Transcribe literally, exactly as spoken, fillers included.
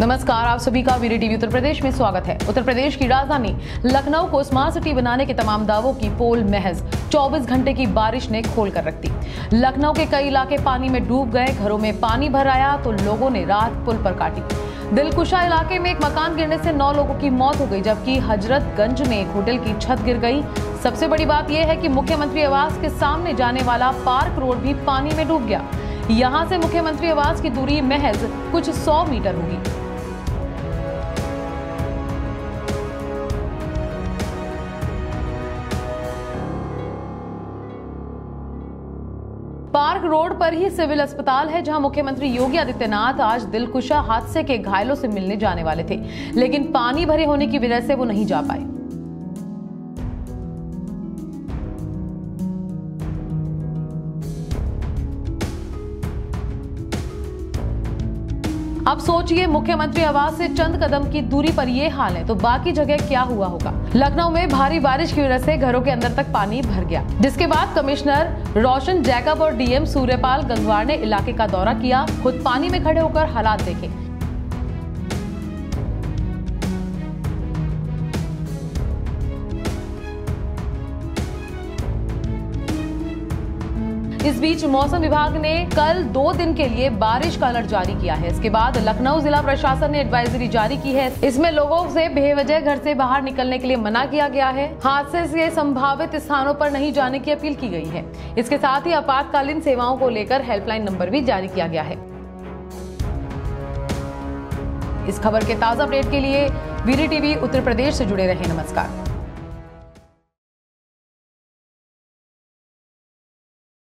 नमस्कार, आप सभी का वीडी टीवी उत्तर प्रदेश में स्वागत है। उत्तर प्रदेश की राजधानी लखनऊ को स्मार्ट सिटी बनाने के तमाम दावों की पोल महज चौबीस घंटे की बारिश ने खोल कर रख दी। लखनऊ के कई इलाके पानी में डूब गए, घरों में पानी भर आया तो लोगों ने रात पुल पर काटी। दिलकुशा इलाके में एक मकान गिरने से नौ लोगों की मौत हो गई, जबकि हजरतगंज में एक होटल की छत गिर गई। सबसे बड़ी बात यह है कि मुख्यमंत्री आवास के सामने जाने वाला पार्क रोड भी पानी में डूब गया। यहाँ से मुख्यमंत्री आवास की दूरी महज कुछ सौ मीटर होगी। पार्क रोड पर ही सिविल अस्पताल है, जहां मुख्यमंत्री योगी आदित्यनाथ आज दिलकुशा हादसे के घायलों से मिलने जाने वाले थे, लेकिन पानी भरे होने की वजह से वो नहीं जा पाए। अब सोचिए, मुख्यमंत्री आवास से चंद कदम की दूरी पर ये हाल है तो बाकी जगह क्या हुआ होगा। लखनऊ में भारी बारिश की वजह से घरों के अंदर तक पानी भर गया, जिसके बाद कमिश्नर रोशन जैकब और डीएम सूर्यपाल गंगवार ने इलाके का दौरा किया, खुद पानी में खड़े होकर हालात देखे। इस बीच मौसम विभाग ने कल दो दिन के लिए बारिश का अलर्ट जारी किया है। इसके बाद लखनऊ जिला प्रशासन ने एडवाइजरी जारी की है। इसमें लोगों से बेवजह घर से बाहर निकलने के लिए मना किया गया है। हादसे से संभावित स्थानों पर नहीं जाने की अपील की गई है। इसके साथ ही आपातकालीन सेवाओं को लेकर हेल्पलाइन नंबर भी जारी किया गया है। इस खबर के ताजा अपडेट के लिए वीडी टीवी उत्तर प्रदेश से जुड़े रहे। नमस्कार।